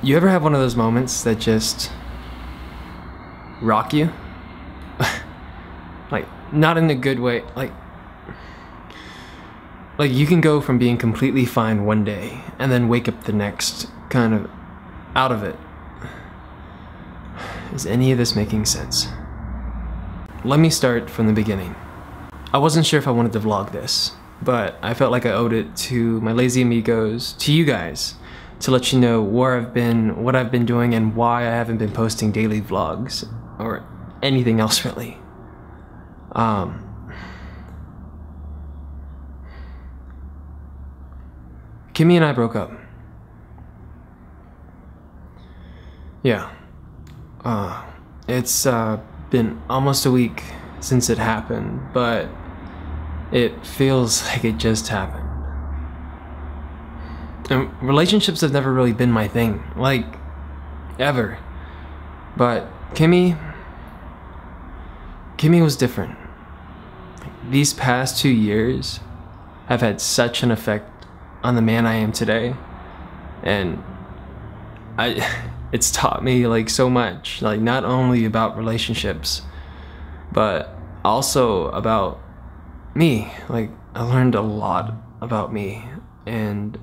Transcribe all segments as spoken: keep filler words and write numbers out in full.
You ever have one of those moments that just rock you? Like, not in a good way, like, like you can go from being completely fine one day and then wake up the next kind of out of it. Is any of this making sense? Let me start from the beginning. I wasn't sure if I wanted to vlog this, but I felt like I owed it to my lazy amigos, to you guys, to let you know where I've been, what I've been doing, and why I haven't been posting daily vlogs, or anything else really. Um, Kimmy and I broke up. Yeah. Uh, it's uh, been almost a week since it happened, but it feels like it just happened. And relationships have never really been my thing, like, ever. But Kimmy, Kimmy was different. These past two years have had such an effect on the man I am today, and I, it's taught me like so much, like not only about relationships, but also about me. Like, I learned a lot about me, and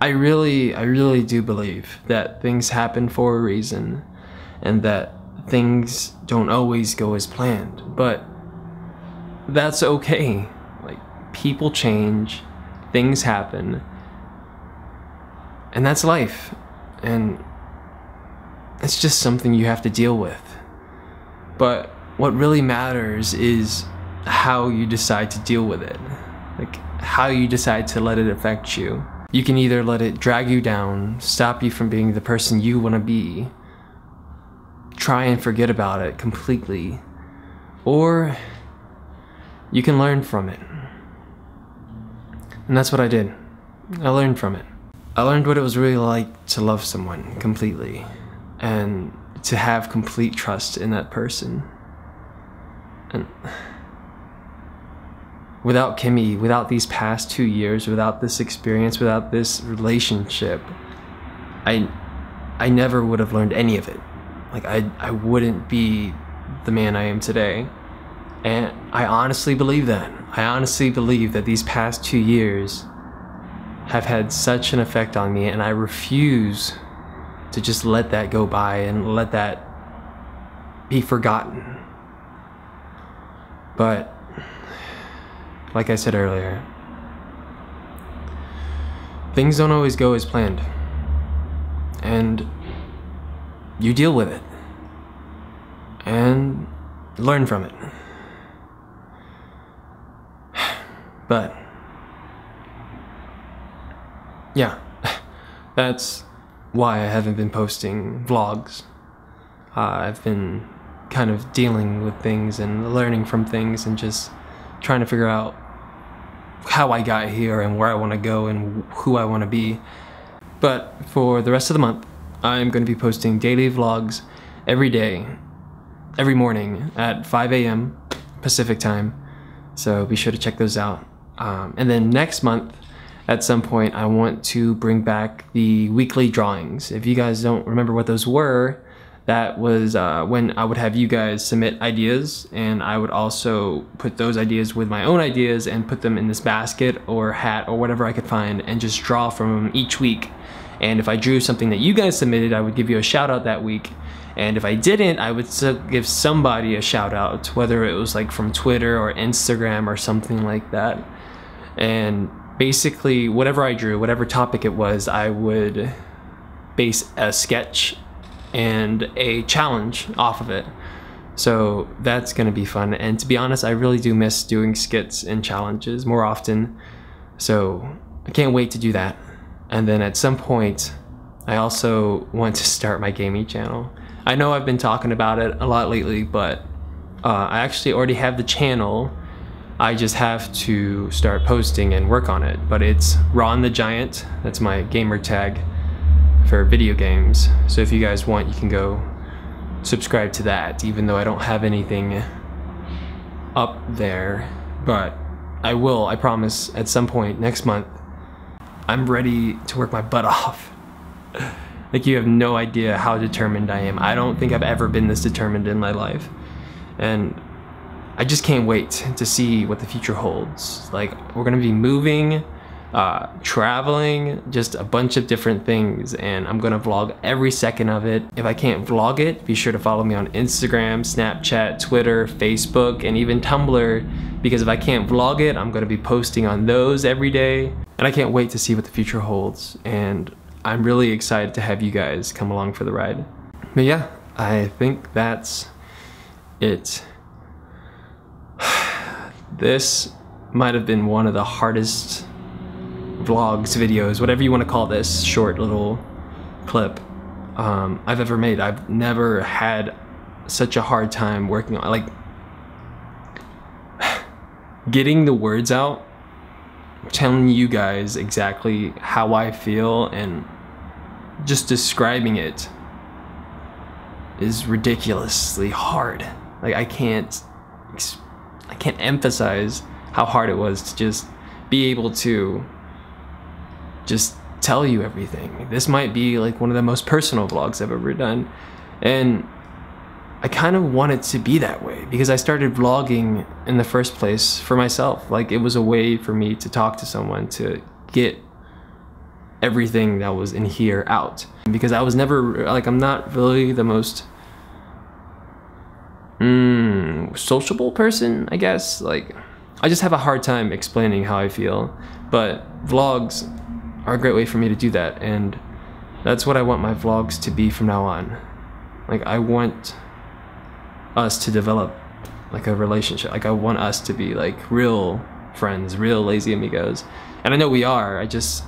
I really, I really do believe that things happen for a reason and that things don't always go as planned, but that's okay. Like, people change, things happen, and that's life. And it's just something you have to deal with. But what really matters is how you decide to deal with it. Like, how you decide to let it affect you. You can either let it drag you down, stop you from being the person you want to be, try and forget about it completely, or you can learn from it. And that's what I did. I learned from it. I learned what it was really like to love someone completely, and to have complete trust in that person. And without Kimmy, without these past two years, without this experience, without this relationship, I I never would have learned any of it. Like, I, I wouldn't be the man I am today. And I honestly believe that. I honestly believe that these past two years have had such an effect on me, and I refuse to just let that go by and let that be forgotten. But like I said earlier, things don't always go as planned, and you deal with it and learn from it. But yeah, that's why I haven't been posting vlogs. Uh, I've been kind of dealing with things and learning from things and just trying to figure out how I got here and where I want to go and who I want to be. But for the rest of the month, I'm going to be posting daily vlogs every day, every morning at five A M Pacific time. So be sure to check those out. Um, and then next month, at some point, I want to bring back the weekly drawings. If you guys don't remember what those were, that was uh, when I would have you guys submit ideas, and I would also put those ideas with my own ideas and put them in this basket or hat or whatever I could find and just draw from them each week. And if I drew something that you guys submitted, I would give you a shout out that week. And if I didn't, I would give somebody a shout out, whether it was like from Twitter or Instagram or something like that. And basically, whatever I drew, whatever topic it was, I would base a sketch and a challenge off of it. So that's gonna be fun. And to be honest, I really do miss doing skits and challenges more often. So I can't wait to do that. And then at some point, I also want to start my gaming channel. I know I've been talking about it a lot lately, but uh, I actually already have the channel. I just have to start posting and work on it. But it's Ron the Giant. That's my gamer tag for video games. So if you guys want, you can go subscribe to that, even though I don't have anything up there. But I will, I promise, at some point next month, I'm ready to work my butt off Like, you have no idea how determined I am. I don't think I've ever been this determined in my life. And I just can't wait to see what the future holds. Like, we're gonna be moving, uh, traveling, just a bunch of different things, and I'm gonna vlog every second of it. If I can't vlog it, be sure to follow me on Instagram, Snapchat, Twitter, Facebook, and even Tumblr, because if I can't vlog it, I'm gonna be posting on those every day. And I can't wait to see what the future holds, and I'm really excited to have you guys come along for the ride. But yeah, I think that's it. This might have been one of the hardest vlogs, videos, whatever you want to call this short little clip um, I've ever made. I've never had such a hard time working on, like, getting the words out, telling you guys exactly how I feel, and just describing it is ridiculously hard. Like, I can't I can't emphasize how hard it was to just be able to just tell you everything. This might be like one of the most personal vlogs I've ever done, and I kind of want it to be that way because I started vlogging in the first place for myself. Like, it was a way for me to talk to someone, to get everything that was in here out, because I was never, like, I'm not really the most mm, sociable person, I guess. Like, I just have a hard time explaining how I feel, but vlogs are a great way for me to do that, and that's what I want my vlogs to be from now on. Like, I want us to develop like a relationship. Like, I want us to be like real friends, real lazy amigos, and I know we are. I just,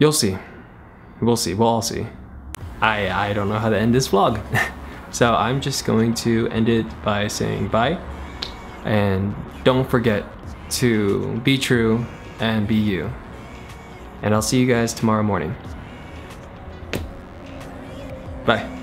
you'll see, we'll see, we'll all see. I I don't know how to end this vlog. So I'm just going to end it by saying bye, and don't forget to be true and be you, and I'll see you guys tomorrow morning. Bye.